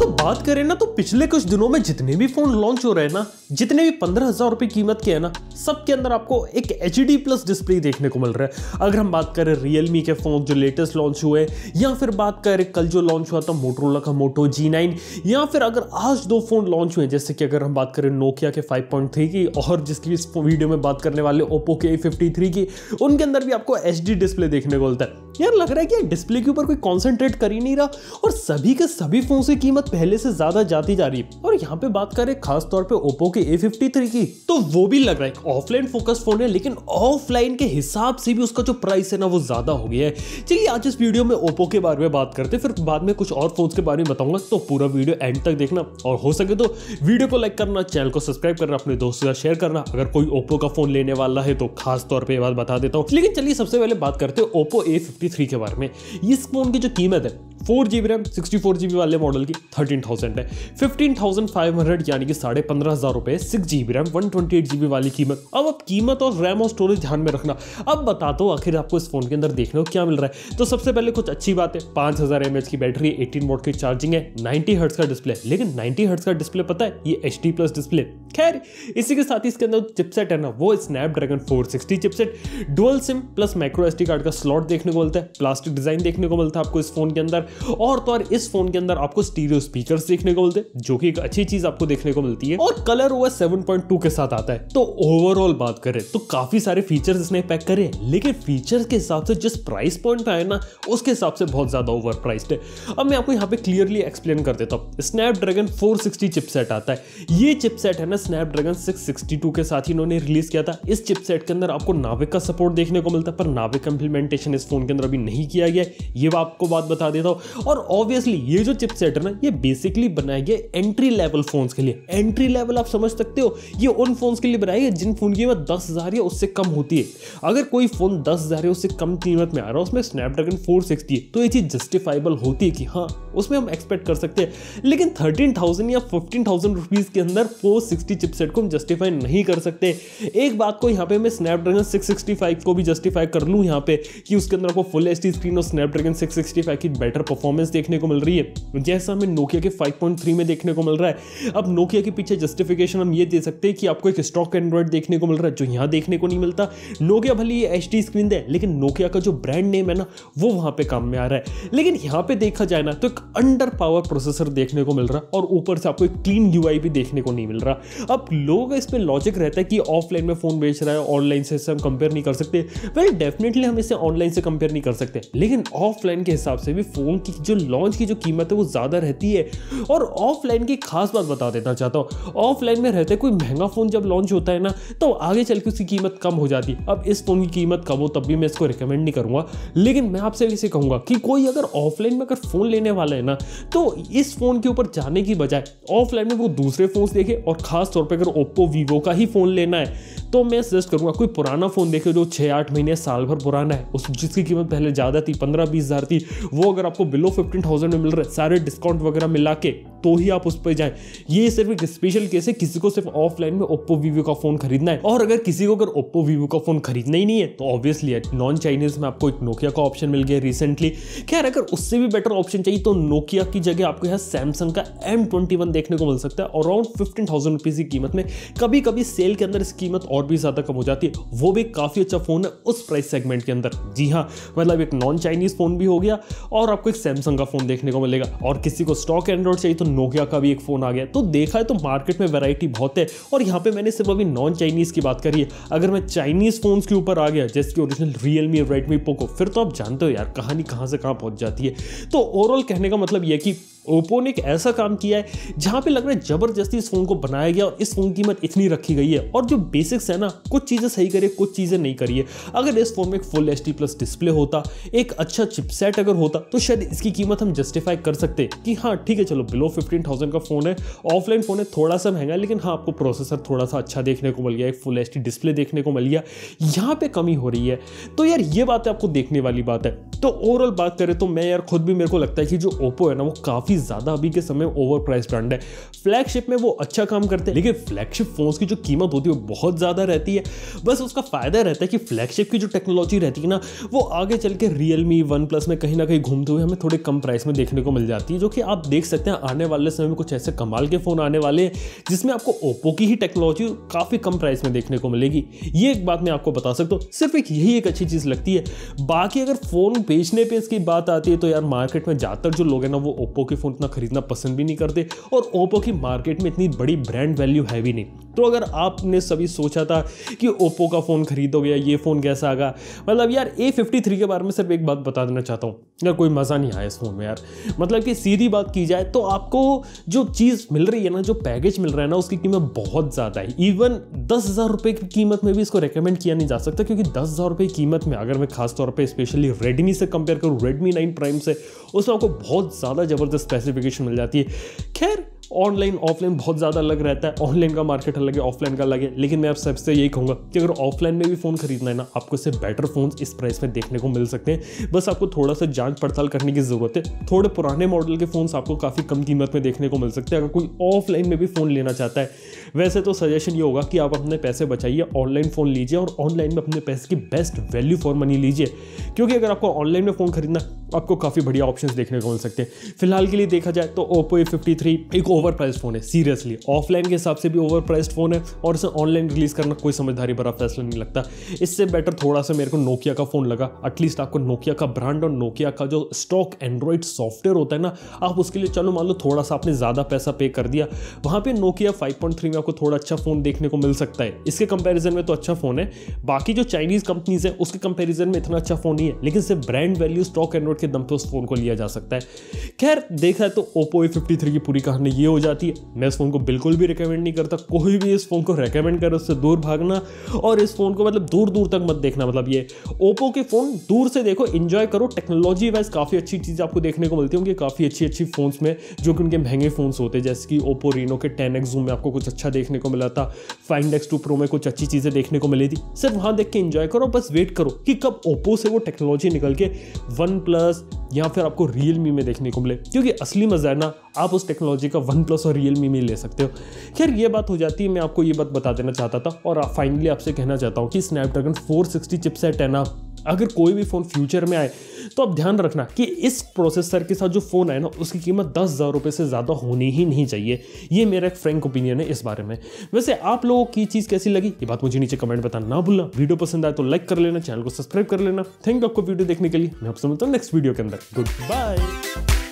दोस्तों बात करें ना तो पिछले कुछ दिनों में जितने भी फोन लॉन्च हो रहे हैं ना, जितने भी 15,000 रुपए कीमत के हैं ना, सबके अंदर आपको एक HD+ डिस्प्ले देखने को मिल रहा है। अगर हम बात करें Realme के फोन जो लेटेस्ट लॉन्च हुए, या फिर बात करें कल जो लॉन्च हुआ था Motorola का Moto G9, या फिर अगर आज दो फोन लॉन्च हुए जैसे कि अगर हम बात करें Nokia के 5.3 की और जिसकी इस वीडियो में बात करने वाले OPPO के A53 की, उनके अंदर भी आपको HD डिस्प्ले देखने को मिलता है। यार लग रहा है कि डिस्प्ले के ऊपर कोई कॉन्सेंट्रेट कर ही नहीं रहा और सभी के सभी फोन से कीमत पहले से ज्यादा जाती जा रही है। और यहाँ पे बात करें खास तौर पे OPPO के A53 की, तो वो भी लग रहा है ऑफलाइन फोकस फोन है, लेकिन ऑफलाइन के हिसाब से भी उसका जो प्राइस है ना वो ज्यादा हो गया है। चलिए आज इस वीडियो में OPPO के बारे में बात करते हैं, फिर बाद में कुछ और फोन के बारे में बताऊंगा, तो पूरा वीडियो एंड तक देखना और हो सके तो वीडियो को लाइक करना, चैनल को सब्सक्राइब करना, अपने दोस्तों से शेयर करना अगर कोई OPPO का फोन लेने वाला है तो। खास तौर पर बात बता देता हूँ, लेकिन चलिए सबसे पहले बात करते हैं OPPO A53 के बारे में। इस फोन की जो कीमत है 4GB रैम 64GB वाले मॉडल की 13,000 है, 15,500 यानी कि 15,500 रुपए, 6GB रैम 128GB वाली कीमत। अब कीमत और रैम और स्टोरेज ध्यान में रखना। अब बता दो आखिर आपको इस फोन के अंदर देखने को क्या मिल रहा है। तो सबसे पहले कुछ अच्छी बात है, 5000 mAh की बैटरी, 18 वाट की चार्जिंग है, 90Hz का डिस्प्ले, लेकिन 90Hz का डिस्प्ले पता है ये HD+ डिस्प्ले। खैर इसी के साथ ही इसके अंदर चिपसेट है ना वो Snapdragon 460 chipset, dual SIM plus micro SD card का स्लॉट देखने को मिलता है, प्लास्टिक डिजाइन देखने को मिलता है आपको इस फोन के अंदर। और तो और इस फोन के अंदर आपको स्टीरियो स्पीकर्स देखने को मिलते हैं जो कि एक अच्छी चीज आपको देखने को मिलती है, और कलर OS 7.2 के साथ आता है। तो ओवरऑल बात करें तो काफी सारे फीचर्स इसने पैक करे हैं, लेकिन फीचर्स के हिसाब से जिस प्राइस पॉइंट पे है ना उसके हिसाब से बहुत ज्यादा ओवरप्राइस्ड है। अब मैं आपको यहाँ पे क्लियरली एक्सप्लेन कर देता हूँ। Snapdragon 460 चिपसेट आता है, ये चिपसेट है ना Snapdragon 662 के साथ ही इन्होंने रिलीज किया था। इस चिपसेट के अंदर आपको नाविक का सपोर्ट देखने को मिलता है, पर नाविक इम्प्लीमेंटेशन इस फोन के अंदर अभी नहीं किया गया है, ये आपको बात बता देता हूँ। और ऑब्वियसली ये जो चिपसेट है ना ये बेसिकली बनाया गया एंट्री लेवल फोन्स के लिए। एंट्री लेवल आप समझ सकते हो, ये उन फोन्स के लिए बनाया गया जिन फोन की कीमत 10,000 या उससे कम होती है। अगर कोई फोन 10,000 या उससे कम कीमत में आ रहा है, उसमें Snapdragon 460 है, तो ये चीज जस्टिफाइबल होती है कि हाँ उसमें हम एक्सपेक्ट कर सकते हैं। लेकिन 13,000 या 15,000 रुपीज के अंदर 460 चिपसेट को हम जस्टिफाई नहीं कर सकते। एक बात को यहाँ पे मैं Snapdragon 665 को भी जस्टिफाई कर लूँ यहाँ पे कि उसके अंदर आपको फुल एचडी स्क्रीन और Snapdragon 665 की बेटर परफॉर्मेंस देखने को मिल रही है, जैसा हमें Nokia के 5.3 में देखने को मिल रहा है। अब Nokia के पीछे जस्टिफिकेशन हम ये दे सकते हैं कि आपको एक स्टॉक एंड्रॉइड देखने को मिल रहा है जो यहाँ देखने को नहीं मिलता। Nokia भले ही HD स्क्रीन दे, लेकिन Nokia का जो ब्रांड नेम है ना वो वहाँ पे काम में आ रहा है। लेकिन यहाँ पे देखा जाए ना तो एक अंडर पावर प्रोसेसर देखने को मिल रहा है, और ऊपर से आपको एक क्लीन UI भी देखने को नहीं मिल रहा। अब लोगों का इस पर लॉजिक रहता है कि ऑफलाइन में फोन बेच रहा है, ऑनलाइन से हम कंपेयर नहीं कर सकते। वेल डेफिनेटली हम इसे ऑनलाइन से कंपेयर नहीं कर सकते, लेकिन ऑफलाइन के हिसाब से भी फोन की जो लॉन्च की जो कीमत है वो ज्यादा रहती है। और ऑफलाइन की खास बात बता देना चाहता हूँ, ऑफलाइन में रहते कोई महंगा फोन जब लॉन्च होता है ना तो आगे चल के उसकी कीमत कम हो जाती है। अब इस फोन की कीमत कम हो तब भी मैं इसको रिकमेंड नहीं करूंगा, लेकिन मैं आपसे इसे कहूंगा कि कोई अगर ऑफलाइन में अगर फोन लेने वाला है ना तो इस फोन के ऊपर जाने की बजाय ऑफलाइन में वो दूसरे फोन देखे, और खासतौर पर अगर ओप्पो वीवो का ही फोन लेना है तो मैं सजेस्ट करूंगा कोई पुराना फोन देखे जो 6-8 महीने साल भर पुराना है, उस जिसकी कीमत पहले ज्यादा थी 15-20 हज़ार थी, वो अगर आपको बिलो 15,000 में मिल रहा है सारे डिस्काउंट वगैरह मिला के तो ही आप उस पर जाएं। ये सिर्फ एक स्पेशल केस है, किसी को सिर्फ ऑफलाइन में ओप्पो वीवो का फोन खरीदना है, और अगर किसी को अगर ओप्पो वीवो का फोन खरीदना ही नहीं है तो ऑब्वियसली नॉन चाइनीज में आपको एक Nokia का ऑप्शन मिल गया रिसेंटली। खैर अगर उससे भी बेटर ऑप्शन चाहिए तो Nokia की जगह आपको यहाँ Samsung का M21 देखने को मिल सकता है अराउंड 15,000 रुपीज की कीमत में। कभी कभी सेल के अंदर इस कीमत और भी ज्यादा कम हो जाती है, वो भी काफी अच्छा फोन है उस प्राइस सेगमेंट के अंदर। जी हाँ, मतलब एक नॉन चाइनीज फोन भी हो गया और आपको एक Samsung का फोन देखने को मिलेगा, और किसी को स्टॉक एंड्रॉइड चाहिए तो Nokia का भी एक फोन आ गया। तो देखा है तो मार्केट में वैरायटी बहुत है, और यहाँ पे मैंने सिर्फ अभी नॉन चाइनीज की बात करी है। अगर मैं चाइनीज फोन्स के ऊपर आ गया जैसे कि ओरिजिनल Realme, Redmi, Poco, फिर तो आप जानते हो यार कहानी कहाँ से कहाँ पहुंच जाती है। तो ओवरऑल कहने का मतलब यह कि OPPO ने एक ऐसा काम किया है जहाँ पे लग रहा है जबरदस्ती इस फोन को बनाया गया और इस फोन की कीमत इतनी रखी गई है, और जो बेसिक्स है ना कुछ चीज़ें सही करिए कुछ चीज़ें नहीं करिए। अगर इस फोन में एक फुल HD+ डिस्प्ले होता, एक अच्छा चिपसेट अगर होता, तो शायद इसकी कीमत हम जस्टिफाई कर सकते कि हाँ ठीक है चलो बिलो 15,000 का फोन है, ऑफलाइन फोन है, थोड़ा सा महंगा, लेकिन हाँ आपको प्रोसेसर थोड़ा सा अच्छा देखने को मिल गया, एक फुल HD डिस्प्ले देखने को मिल गया, यहाँ पर कमी हो रही है। तो यार ये बात आपको देखने वाली बात है। तो ओवरऑल बात करें तो मैं यार खुद भी मेरे को लगता है कि जो OPPO है ना वो काफ़ी ज्यादा अभी के समय ओवरप्राइस ब्रांड है। फ्लैगशिप में वो अच्छा काम करते हैं, लेकिन फ्लैगशिप फोन्स की जो कीमत होती है वो बहुत ज्यादा रहती है। बस उसका फायदा रहता है कि फ्लैगशिप की जो टेक्नोलॉजी रहती है ना, वो आगे चल के रियलमी, वन प्लस में कहीं ना कहीं घूमते हुए हमें थोड़े कम प्राइस में देखने को मिल जाती है, जो कि आप देख सकते हैं आने वाले समय में कुछ ऐसे कमाल के फोन आने वाले हैं जिसमें आपको ओप्पो की ही टेक्नोलॉजी काफी कम प्राइस में देखने को मिलेगी। ये एक बात मैं आपको बता सकता हूँ, सिर्फ एक यही एक अच्छी चीज लगती है। बाकी अगर फोन बेचने पे इसकी बात आती है तो यार मार्केट में ज्यादातर जो लोग हैं ना वो ओप्पो के फोन इतना खरीदना पसंद भी नहीं करते, और ओप्पो की मार्केट में इतनी बड़ी ब्रांड वैल्यू है भी नहीं। तो अगर आपने सभी सोचा था कि ओप्पो का फ़ोन खरीदोगे या ये फ़ोन कैसा आगा, मतलब यार A53 के बारे में सिर्फ एक बात बता देना चाहता हूँ, यार कोई मज़ा नहीं आया इस फ़ोन में यार। मतलब कि सीधी बात की जाए तो आपको जो चीज़ मिल रही है ना, जो पैकेज मिल रहा है ना, उसकी कीमत बहुत ज़्यादा है। इवन 10,000 रुपये की कीमत में भी इसको रेकमेंड किया नहीं जा सकता, क्योंकि 10,000 रुपये की कीमत में अगर मैं खासतौर पर स्पेशली रेडमी से कंपेयर करूँ, रेडमी 9 प्राइम से, उसमें आपको बहुत ज़्यादा ज़बरदस्त स्पेसिफिकेशन मिल जाती है। खैर ऑनलाइन ऑफलाइन बहुत ज़्यादा अलग रहता है, ऑनलाइन का मार्केट अलग है, ऑफलाइन का अलग है, लेकिन मैं आप सबसे यही कहूँगा कि अगर ऑफलाइन में भी फ़ोन खरीदना है ना, आपको इससे बेटर फ़ोन इस प्राइस में देखने को मिल सकते हैं। बस आपको थोड़ा सा जांच पड़ताल करने की ज़रूरत है। थोड़े पुराने मॉडल के फ़ोन आपको काफ़ी कम कीमत में देखने को मिल सकते हैं अगर कोई ऑफलाइन में भी फ़ोन लेना चाहता है। वैसे तो सजेशन ये होगा कि आप अपने पैसे बचाइए, ऑनलाइन फ़ोन लीजिए और ऑनलाइन में अपने पैसे की बेस्ट वैल्यू फॉर मनी लीजिए, क्योंकि अगर आपको ऑनलाइन में फ़ोन खरीदना आपको काफ़ी बढ़िया ऑप्शंस देखने को मिल सकते हैं। फिलहाल के लिए देखा जाए तो ओप्पो A53 एक ओवरप्राइस्ड फ़ोन है, सीरियसली ऑफलाइन के हिसाब से भी ओवरप्राइस्ड फ़ोन है, और इसे ऑनलाइन रिलीज़ करना कोई समझदारी भरा फैसला नहीं लगता। इससे बेटर थोड़ा सा मेरे को नोकिया का फ़ोन लगा। एटलीस्ट आपको नोकिया का ब्रांड और नोकिया का जो स्टॉक एंड्रॉइड सॉफ्टवेयर होता है ना, आप उसके लिए चलो मान लो थोड़ा सा आपने ज़्यादा पैसा पे कर दिया, वहाँ पर नोकिया 5.3 में आपको थोड़ा अच्छा फ़ोन देखने को मिल सकता है। इसके कंपेरिजन में तो अच्छा फ़ोन है, बाकी जो चाइनीज़ कंपनीज़ हैं उसके कंपेरिजन में इतना अच्छा फ़ोन नहीं है, लेकिन सिर्फ ब्रांड वैल्यू स्टॉक एंड्रॉइड के दम पे उस फोन को लिया जा सकता है। खैर देखा है तो Oppo A53 की पूरी कहानी ये हो जाती है। मैं इस फोन को बिल्कुल भी रेकमेंड नहीं करता, कोई भी इस फोन को रेकमेंड करे उससे दूर भागना, और इस फोन को मतलब दूर दूर तक मत देखना। मतलब ये Oppo के फोन दूर से देखो, एंजॉय करो। टेक्नोलॉजी वाइज काफी अच्छी चीज आपको देखने को मिलती होंगी, काफी अच्छी अच्छी फोन्स में, जो कि उनके महंगे फोन्स होते हैं, जैसे कि Oppo Reno के 10X Zoom में आपको कुछ अच्छा देखने को मिला था, Find X2 Pro में कुछ अच्छी चीजें देखने को मिली थी। सिर्फ वहां देख के एंजॉय करो, बस वेट करो कि कब Oppo से वो टेक्नोलॉजी निकल के OnePlus या फिर आपको रियलमी में देखने को मिले, क्योंकि असली मजा है ना, आप उस टेक्नोलॉजी का OnePlus और रियलमी में ले सकते हो। खैर ये बात हो जाती है, मैं आपको ये बात बता देना चाहता था। और फाइनली आपसे कहना चाहता हूँ कि स्नैपड्रैगन 460 चिपसेट है ना, अगर कोई भी फ़ोन फ्यूचर में आए तो आप ध्यान रखना कि इस प्रोसेसर के साथ जो फ़ोन आए ना, उसकी कीमत 10,000 रुपये से ज़्यादा होनी ही नहीं चाहिए। ये मेरा एक फ्रैंक ओपिनियन है इस बारे में। वैसे आप लोगों की चीज़ कैसी लगी ये बात मुझे नीचे कमेंट बताना ना भूलना। वीडियो पसंद आए तो लाइक कर लेना, चैनल को सब्सक्राइब कर लेना। थैंक यू आपको वीडियो देखने के लिए। मैं आपसे मिलता हूँ नेक्स्ट वीडियो के अंदर। Good bye.